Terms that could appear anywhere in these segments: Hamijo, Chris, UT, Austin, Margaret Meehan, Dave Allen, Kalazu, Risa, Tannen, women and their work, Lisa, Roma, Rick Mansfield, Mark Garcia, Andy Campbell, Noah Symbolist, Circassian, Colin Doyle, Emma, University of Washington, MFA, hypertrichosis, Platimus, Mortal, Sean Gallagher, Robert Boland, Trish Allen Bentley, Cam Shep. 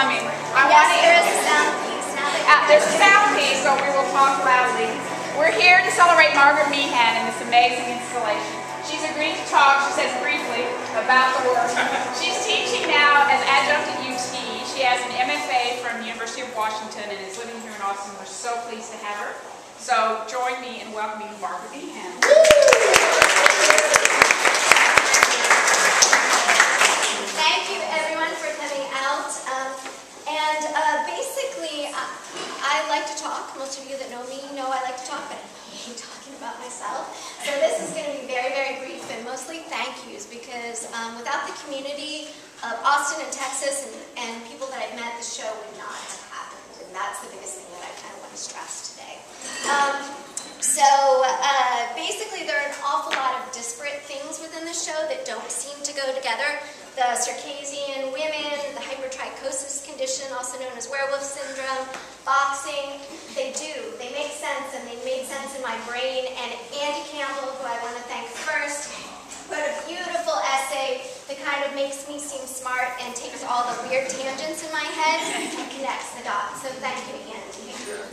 coming. There's a sound piece, so we will talk loudly. We're here to celebrate Margaret Meehan and this amazing installation. She's agreed to talk, she says briefly, about the work. She's teaching now as adjunct at UT. She has an MFA from the University of Washington and is living here in Austin. We're so pleased to have her. So join me in welcoming Margaret Meehan. Thank you everyone for coming out. Basically, I like to talk. Most of you that know me know I like to talk, but I hate talking about myself. So this is going to be very, very brief and mostly thank yous, because without the community of Austin and Texas and people that I've met, the show would not have happened. And that's the biggest thing that I kind of want to stress today. Basically there are an awful lot of disparate things within the show that don't seem to go together. The Circassian women, the hypertrichosis condition, also known as werewolf syndrome, boxing, they do. They make sense, and they made sense in my brain. And Andy Campbell, who I want to thank first, wrote a beautiful essay that kind of makes me seem smart and takes all the weird tangents in my head and connects the dots. So thank you, Andy.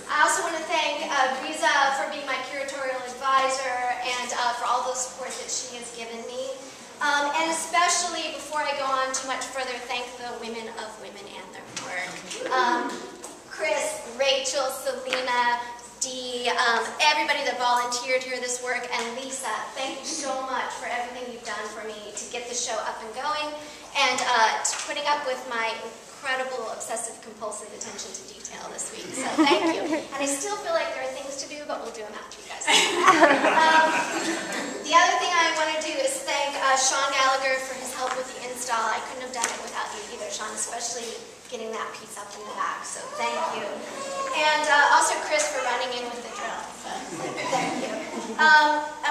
I also want to thank Risa for being my curatorial advisor and for all the support that she has given me. And especially, before I go on too much further, thank the women of Women and Their Work. Chris, Rachel, Selena, everybody that volunteered here this work, and Lisa, thank you so much for everything you've done for me to get the show up and going, and to putting up with my incredible obsessive-compulsive attention to detail this week, so thank you. And I still feel like there are things to do, but we'll do them after you guys. The other thing I want to do is thank Sean Gallagher for his help with the install. I couldn't have done it without you either, Sean, especially getting that piece up in the back, so thank you. And also Chris for running in with the drill, so thank you. I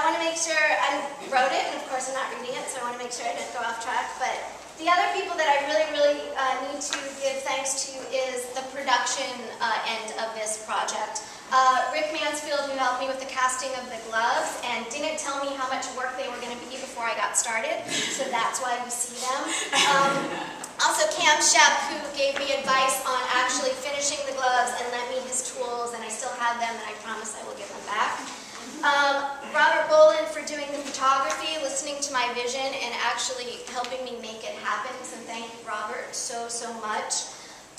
want to make sure, I wrote it, and of course I'm not reading it, so I want to make sure I didn't go off track, but the other people that I really, really need to give thanks to is the production end of this project. Rick Mansfield, who helped me with the casting of the gloves and didn't tell me how much work they were going to be before I got started, so that's why you see them. Also Cam Shep, who gave me advice on actually finishing the gloves and lent me his tools, and I still have them, and I promise I will give them back. Robert Boland for doing the photography, listening to my vision, and actually helping me make it happen, so thank you, Robert, so, so much.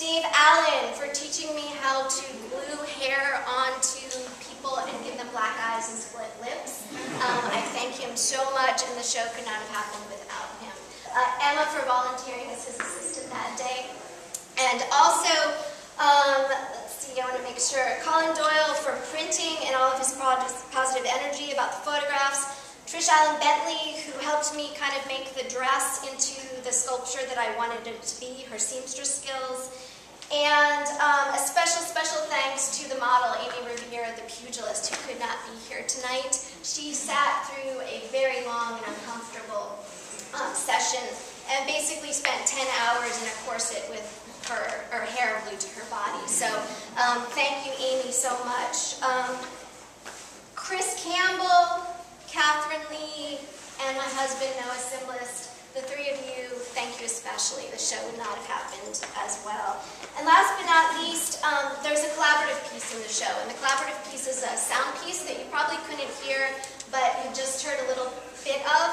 Dave Allen for teaching me how to glue hair onto people and give them black eyes and split lips. I thank him so much, and the show could not have happened without him. Emma for volunteering as his assistant that day. And also, let's see, I want to make sure, Colin Doyle for printing and all of his positive energy about the photographs. Trish Allen Bentley, who helped me kind of make the dress into the sculpture that I wanted it to be, her seamstress skills. And a special, special thanks to the model, Amy Riviera, the pugilist, who could not be here tonight. She sat through a very long and uncomfortable session and basically spent 10 hours in a corset with her hair glued to her body. So thank you, Amy, so much. Chris Campbell, Catherine Lee, and my husband, Noah Symbolist, the three of you, thank you especially. The show would not have happened as well. And last but not least, there's a collaborative piece in the show. And the collaborative piece is a sound piece that you probably couldn't hear, but you just heard a little bit of.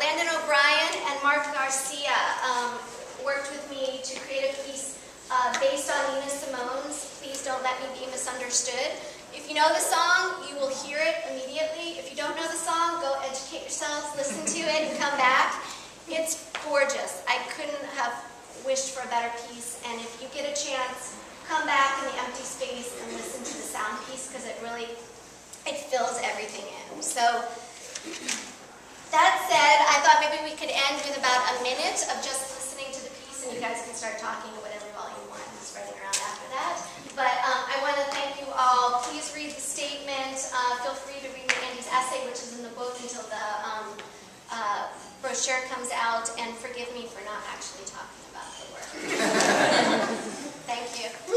Landon O'Brien and Mark Garcia worked with me to create a piece based on Nina Simone's Please Don't Let Me Be Misunderstood. If you know the song, you will hear it immediately. If you don't know the song, go educate yourselves, listen to it, and come back. It's gorgeous. I couldn't have wished for a better piece, and if you get a chance, come back in the empty space and listen to the sound piece, because it really, it fills everything in. So, that said, I thought maybe we could end with about a minute of just listening to the piece, and you guys can start talking to whatever volume one is running around after that. But I want to thank you all. Please read the statement. Feel free to read Andy's essay, which is in the book until the brochure comes out, and forgive me for not actually talking about the work. Thank you.